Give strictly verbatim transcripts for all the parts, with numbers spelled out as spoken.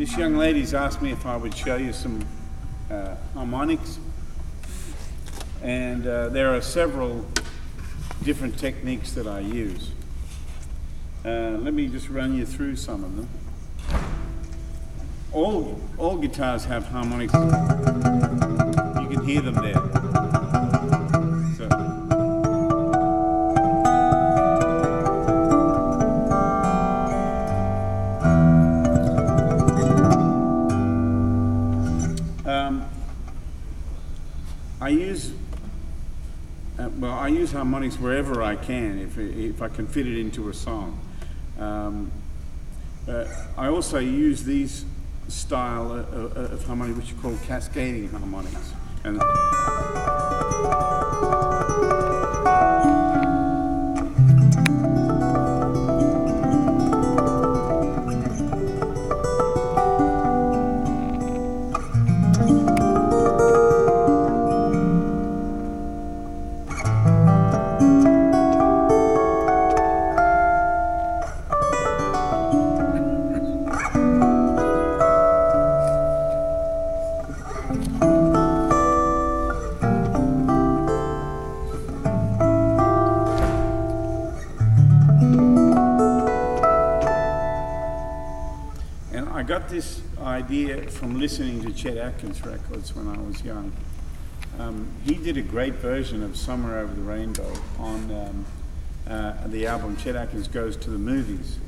This young lady's asked me if I would show you some uh, harmonics. And uh, there are several different techniques that I use. Uh, let me just run you through some of them. All, all guitars have harmonics. You can hear them there. Harmonics wherever I can, if, if I can fit it into a song. Um, uh, I also use these style of, of, of harmonics, which are called cascading harmonics. And this idea from listening to Chet Atkins records when I was young. Um, he did a great version of Somewhere Over the Rainbow on um, uh, the album Chet Atkins Goes to the Movies.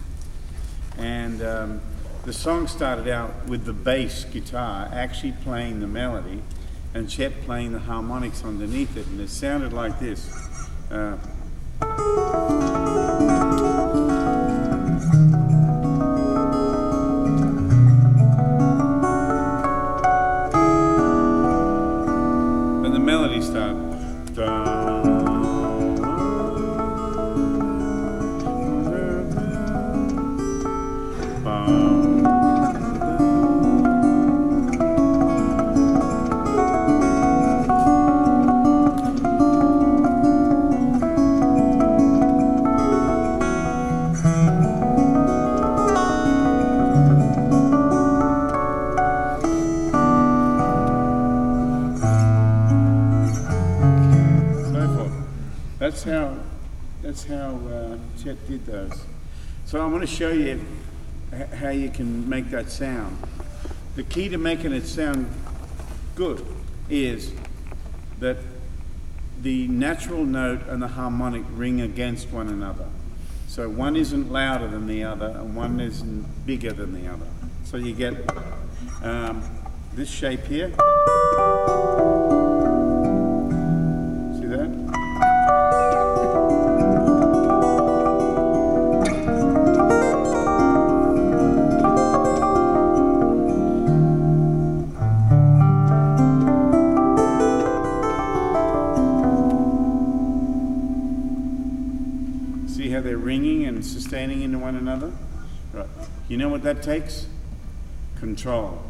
And um, the song started out with the bass guitar actually playing the melody and Chet playing the harmonics underneath it, and it sounded like this. Uh, That's how, that's how uh, Chet did those. So I want to show you how you can make that sound. The key to making it sound good is that the natural note and the harmonic ring against one another. So one isn't louder than the other and one isn't bigger than the other. So you get um, this shape here. See that? See how they're ringing and sustaining into one another? Right. You know what that takes? Control.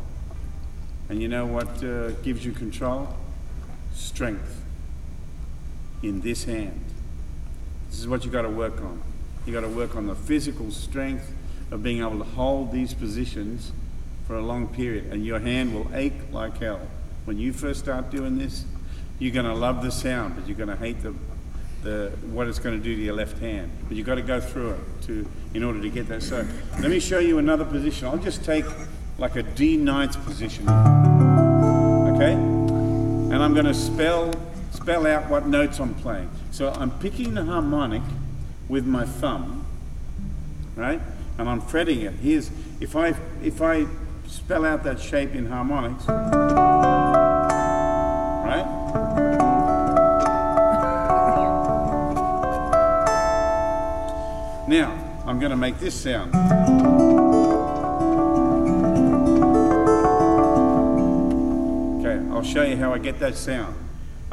And you know what uh, gives you control? Strength. In this hand. This is what you got to work on. You got to work on the physical strength of being able to hold these positions for a long period, and your hand will ache like hell. When you first start doing this, you're going to love the sound, but you're going to hate the, the what it's going to do to your left hand. But you've got to go through it to in order to get that. So let me show you another position. I'll just take like a D ninth position, okay? And I'm going to spell. Spell out what notes I'm playing. So I'm picking the harmonic with my thumb, right? And I'm fretting it. Here's, if I, if I spell out that shape in harmonics, right? Now, I'm gonna make this sound. Okay, I'll show you how I get that sound.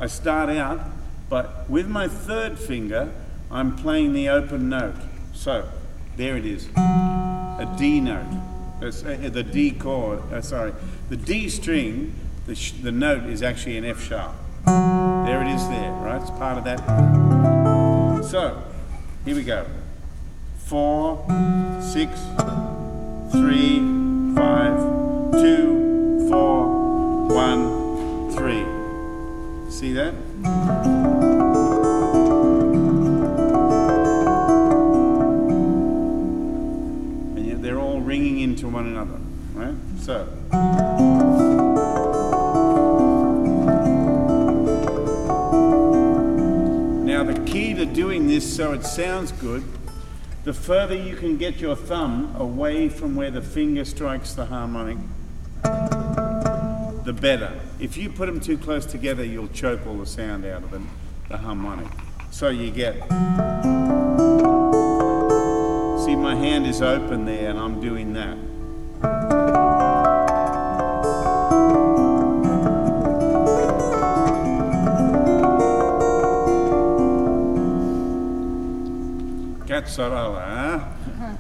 I start out, but with my third finger, I'm playing the open note. So, there it is, a D note, it's, uh, the D chord, uh, sorry. The D string, the, sh the note is actually an F sharp. There it is there, right? It's part of that. So, here we go. Four, six, three, five, See that? And yet they're all ringing into one another, right? So. Now the key to doing this so it sounds good, the further you can get your thumb away from where the finger strikes the harmonic, the better. If you put them too close together, you'll choke all the sound out of them, the harmonic. So you get... See, my hand is open there, and I'm doing that. Cazzarella, huh?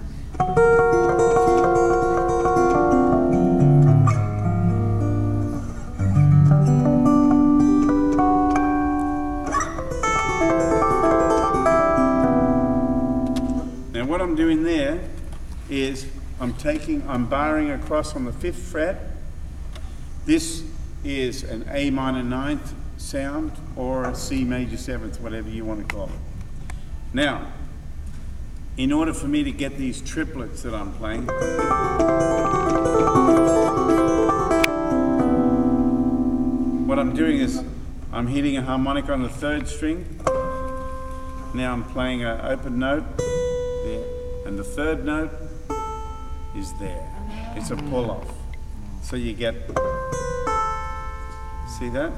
What I'm doing there is I'm taking, I'm barring across on the fifth fret. This is an A minor ninth sound or a C major seventh, whatever you want to call it. Now, in order for me to get these triplets that I'm playing, what I'm doing is I'm hitting a harmonic on the third string. Now I'm playing an open note. There. And the third note is there. It's a pull off. So you get, see that?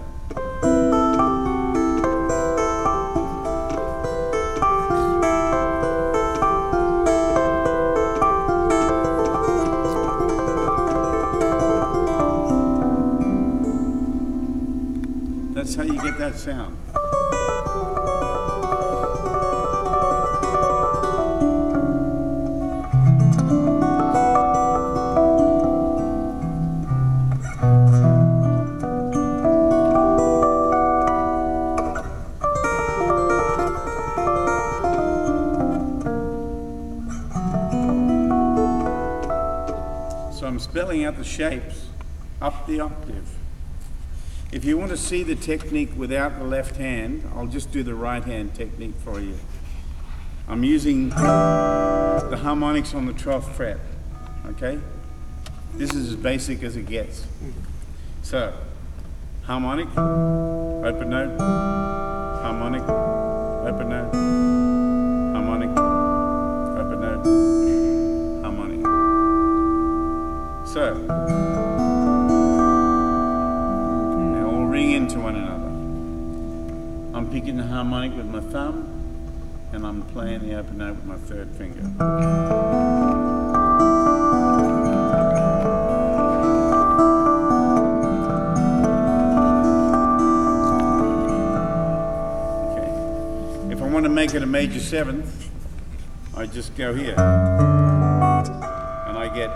That's how you get that sound. Spelling out the shapes up the octave. If you want to see the technique without the left hand, I'll just do the right hand technique for you. I'm using the harmonics on the twelfth fret, okay? This is as basic as it gets. So, harmonic, open note, harmonic, open note, harmonic, open note. So, they all ring into one another. I'm picking the harmonic with my thumb, and I'm playing the open note with my third finger. Okay. If I want to make it a major seventh, I just go here, and I get...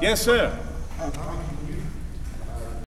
Yes, sir.